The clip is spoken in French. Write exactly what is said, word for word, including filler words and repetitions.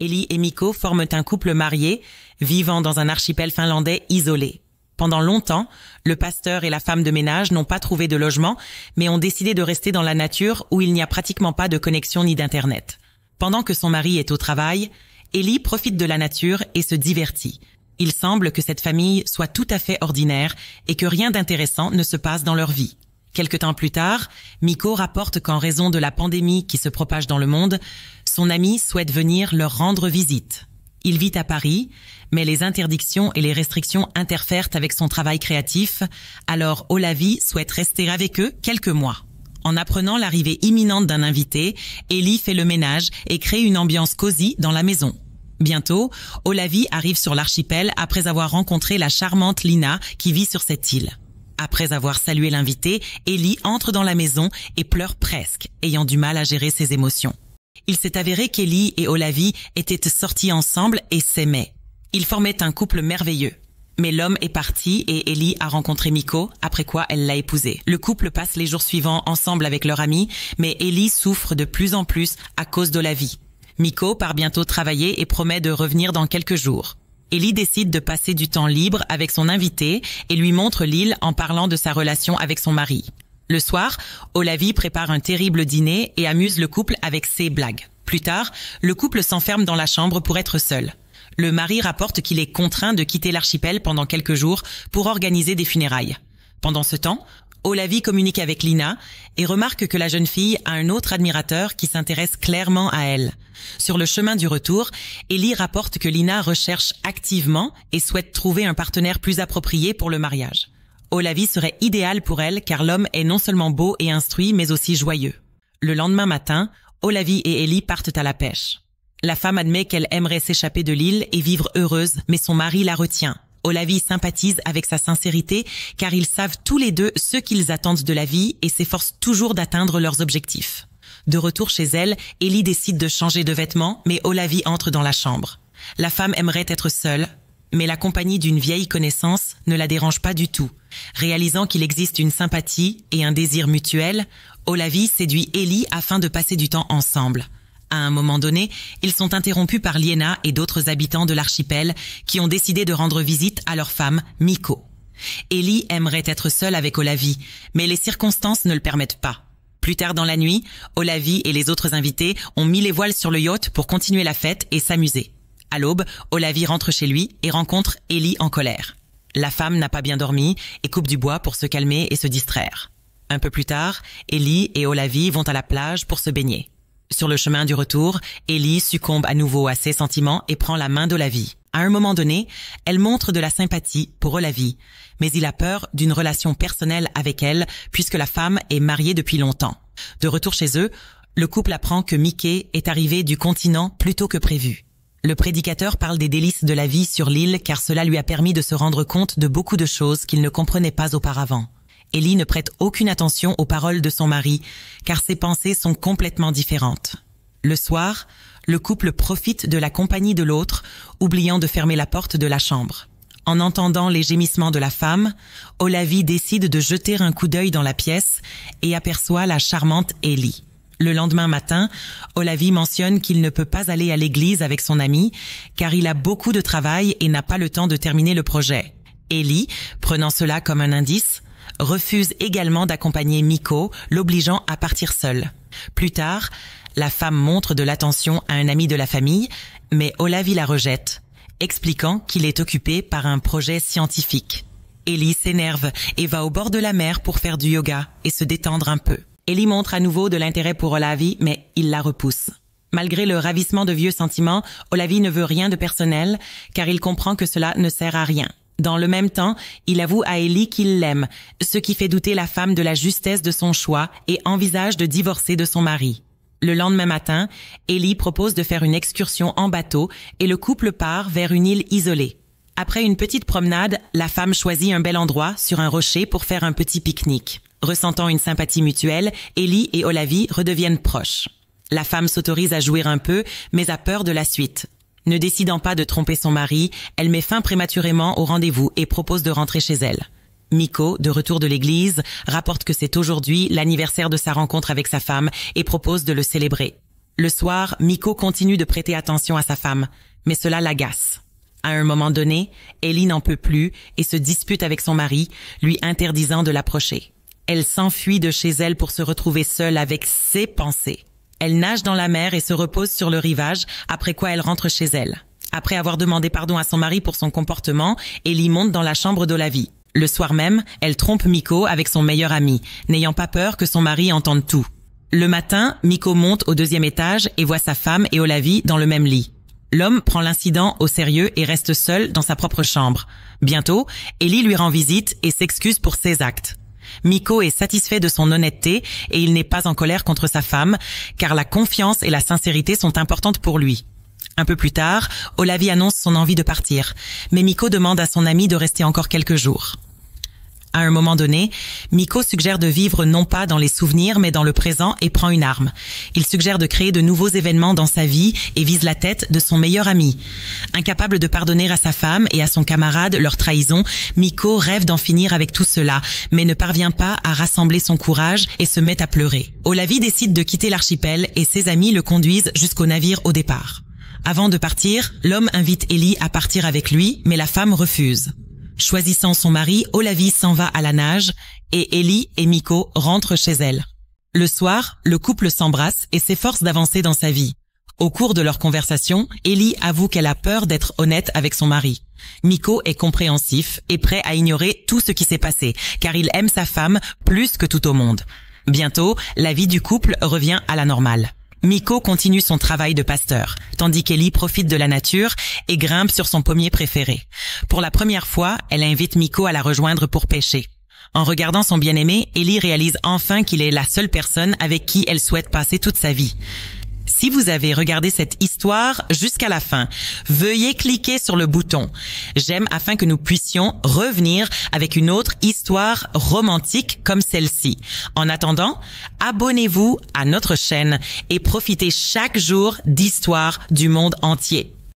Ellie et Mikko forment un couple marié, vivant dans un archipel finlandais isolé. Pendant longtemps, le pasteur et la femme de ménage n'ont pas trouvé de logement, mais ont décidé de rester dans la nature où il n'y a pratiquement pas de connexion ni d'Internet. Pendant que son mari est au travail, Ellie profite de la nature et se divertit. Il semble que cette famille soit tout à fait ordinaire et que rien d'intéressant ne se passe dans leur vie. Quelque temps plus tard, Mikko rapporte qu'en raison de la pandémie qui se propage dans le monde, son ami souhaite venir leur rendre visite. Il vit à Paris, mais les interdictions et les restrictions interfèrent avec son travail créatif, alors Olavi souhaite rester avec eux quelques mois. En apprenant l'arrivée imminente d'un invité, Ellie fait le ménage et crée une ambiance cosy dans la maison. Bientôt, Olavi arrive sur l'archipel après avoir rencontré la charmante Liina qui vit sur cette île. Après avoir salué l'invité, Ellie entre dans la maison et pleure presque, ayant du mal à gérer ses émotions. Il s'est avéré qu'Ellie et Olavi étaient sortis ensemble et s'aimaient. Ils formaient un couple merveilleux. Mais l'homme est parti et Ellie a rencontré Mikko, après quoi elle l'a épousé. Le couple passe les jours suivants ensemble avec leur ami, mais Ellie souffre de plus en plus à cause d'Olavi. Mikko part bientôt travailler et promet de revenir dans quelques jours. Ellie décide de passer du temps libre avec son invité et lui montre l'île en parlant de sa relation avec son mari. Le soir, Olavi prépare un terrible dîner et amuse le couple avec ses blagues. Plus tard, le couple s'enferme dans la chambre pour être seul. Le mari rapporte qu'il est contraint de quitter l'archipel pendant quelques jours pour organiser des funérailles. Pendant ce temps, Olavi communique avec Liina et remarque que la jeune fille a un autre admirateur qui s'intéresse clairement à elle. Sur le chemin du retour, Ellie rapporte que Liina recherche activement et souhaite trouver un partenaire plus approprié pour le mariage. Olavi serait idéal pour elle car l'homme est non seulement beau et instruit mais aussi joyeux. Le lendemain matin, Olavi et Ellie partent à la pêche. La femme admet qu'elle aimerait s'échapper de l'île et vivre heureuse, mais son mari la retient. Olavi sympathise avec sa sincérité car ils savent tous les deux ce qu'ils attendent de la vie et s'efforcent toujours d'atteindre leurs objectifs. De retour chez elle, Ellie décide de changer de vêtements, mais Olavi entre dans la chambre. La femme aimerait être seule, mais la compagnie d'une vieille connaissance ne la dérange pas du tout. Réalisant qu'il existe une sympathie et un désir mutuel, Olavi séduit Ellie afin de passer du temps ensemble. À un moment donné, ils sont interrompus par Liina et d'autres habitants de l'archipel qui ont décidé de rendre visite à leur femme, Mikko. Ellie aimerait être seule avec Olavi, mais les circonstances ne le permettent pas. Plus tard dans la nuit, Olavi et les autres invités ont mis les voiles sur le yacht pour continuer la fête et s'amuser. À l'aube, Olavi rentre chez lui et rencontre Ellie en colère. La femme n'a pas bien dormi et coupe du bois pour se calmer et se distraire. Un peu plus tard, Ellie et Olavi vont à la plage pour se baigner. Sur le chemin du retour, Ellie succombe à nouveau à ses sentiments et prend la main d'Olavi. À un moment donné, elle montre de la sympathie pour Olavi, mais il a peur d'une relation personnelle avec elle puisque la femme est mariée depuis longtemps. De retour chez eux, le couple apprend que Mickey est arrivé du continent plus tôt que prévu. Le prédicateur parle des délices de la vie sur l'île car cela lui a permis de se rendre compte de beaucoup de choses qu'il ne comprenait pas auparavant. Ellie ne prête aucune attention aux paroles de son mari, car ses pensées sont complètement différentes. Le soir, le couple profite de la compagnie de l'autre, oubliant de fermer la porte de la chambre. En entendant les gémissements de la femme, Olavi décide de jeter un coup d'œil dans la pièce et aperçoit la charmante Ellie. Le lendemain matin, Olavi mentionne qu'il ne peut pas aller à l'église avec son ami, car il a beaucoup de travail et n'a pas le temps de terminer le projet. Ellie, prenant cela comme un indice, refuse également d'accompagner Mikko, l'obligeant à partir seul. Plus tard, la femme montre de l'attention à un ami de la famille, mais Olavi la rejette, expliquant qu'il est occupé par un projet scientifique. Ellie s'énerve et va au bord de la mer pour faire du yoga et se détendre un peu. Ellie montre à nouveau de l'intérêt pour Olavi, mais il la repousse. Malgré le ravissement de vieux sentiments, Olavi ne veut rien de personnel, car il comprend que cela ne sert à rien. Dans le même temps, il avoue à Ellie qu'il l'aime, ce qui fait douter la femme de la justesse de son choix et envisage de divorcer de son mari. Le lendemain matin, Ellie propose de faire une excursion en bateau et le couple part vers une île isolée. Après une petite promenade, la femme choisit un bel endroit sur un rocher pour faire un petit pique-nique. Ressentant une sympathie mutuelle, Ellie et Olavi redeviennent proches. La femme s'autorise à jouir un peu, mais a peur de la suite. Ne décidant pas de tromper son mari, elle met fin prématurément au rendez-vous et propose de rentrer chez elle. Mikko, de retour de l'église, rapporte que c'est aujourd'hui l'anniversaire de sa rencontre avec sa femme et propose de le célébrer. Le soir, Mikko continue de prêter attention à sa femme, mais cela l'agace. À un moment donné, Ellie n'en peut plus et se dispute avec son mari, lui interdisant de l'approcher. Elle s'enfuit de chez elle pour se retrouver seule avec ses pensées. Elle nage dans la mer et se repose sur le rivage, après quoi elle rentre chez elle. Après avoir demandé pardon à son mari pour son comportement, Ellie monte dans la chambre d'Olavi. Le soir même, elle trompe Mikko avec son meilleur ami, n'ayant pas peur que son mari entende tout. Le matin, Mikko monte au deuxième étage et voit sa femme et Olavi dans le même lit. L'homme prend l'incident au sérieux et reste seul dans sa propre chambre. Bientôt, Ellie lui rend visite et s'excuse pour ses actes. Mikko est satisfait de son honnêteté et il n'est pas en colère contre sa femme, car la confiance et la sincérité sont importantes pour lui. Un peu plus tard, Olavi annonce son envie de partir, mais Mikko demande à son ami de rester encore quelques jours. À un moment donné, Mikko suggère de vivre non pas dans les souvenirs mais dans le présent et prend une arme. Il suggère de créer de nouveaux événements dans sa vie et vise la tête de son meilleur ami. Incapable de pardonner à sa femme et à son camarade leur trahison, Mikko rêve d'en finir avec tout cela, mais ne parvient pas à rassembler son courage et se met à pleurer. Olavi décide de quitter l'archipel et ses amis le conduisent jusqu'au navire au départ. Avant de partir, l'homme invite Ellie à partir avec lui, mais la femme refuse. Choisissant son mari, Olavi s'en va à la nage et Ellie et Mikko rentrent chez elle. Le soir, le couple s'embrasse et s'efforce d'avancer dans sa vie. Au cours de leur conversation, Ellie avoue qu'elle a peur d'être honnête avec son mari. Mikko est compréhensif et prêt à ignorer tout ce qui s'est passé, car il aime sa femme plus que tout au monde. Bientôt, la vie du couple revient à la normale. Mikko continue son travail de pasteur, tandis qu'Ellie profite de la nature et grimpe sur son pommier préféré. Pour la première fois, elle invite Mikko à la rejoindre pour pêcher. En regardant son bien-aimé, Ellie réalise enfin qu'il est la seule personne avec qui elle souhaite passer toute sa vie. Si vous avez regardé cette histoire jusqu'à la fin, veuillez cliquer sur le bouton « J'aime » afin que nous puissions revenir avec une autre histoire romantique comme celle-ci. En attendant, abonnez-vous à notre chaîne et profitez chaque jour d'histoires du monde entier.